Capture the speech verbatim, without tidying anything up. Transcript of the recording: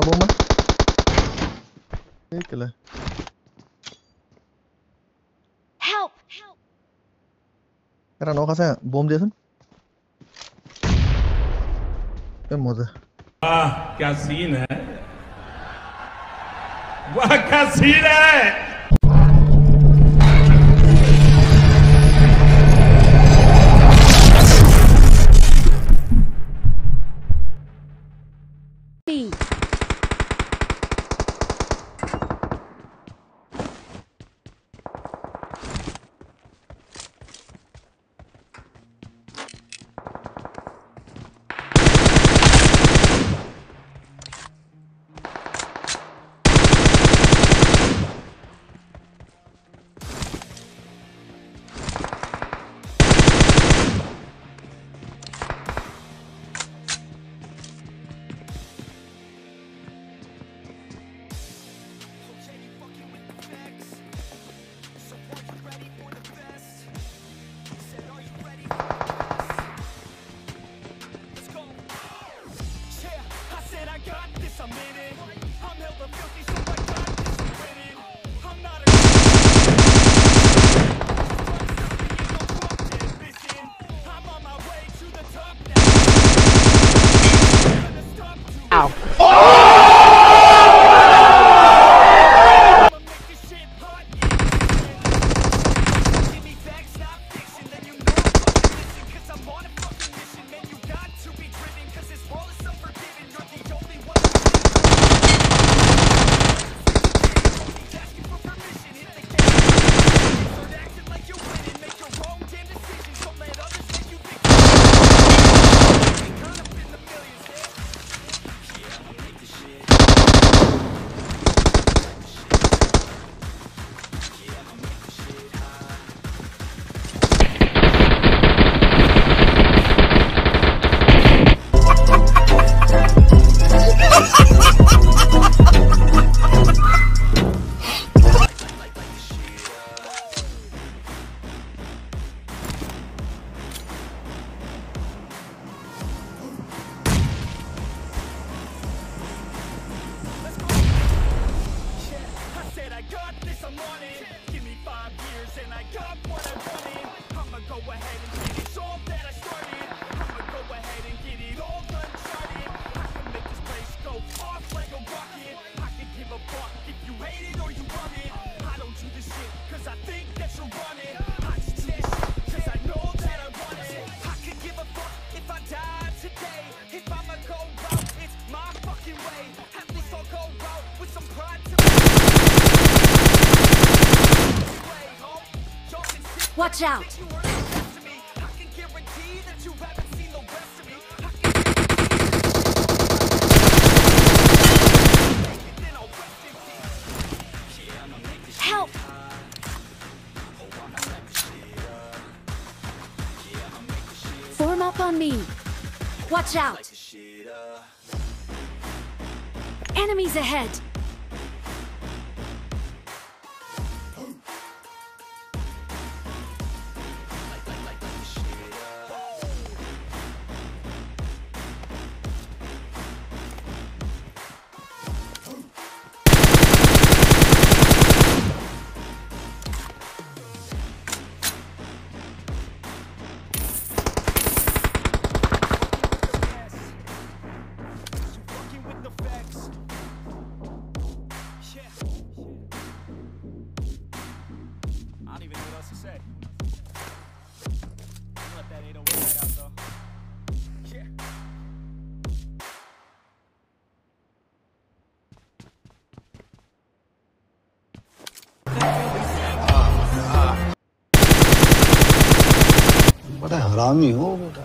bomba, bomba. Eikele. Help! Help! Era no casa, bomb diyorsun. Ben moda. Ah, क्या scene है? वाह क्या scene है? Watch out! Help! Form up on me! Watch out! Enemies ahead! Rami ho beta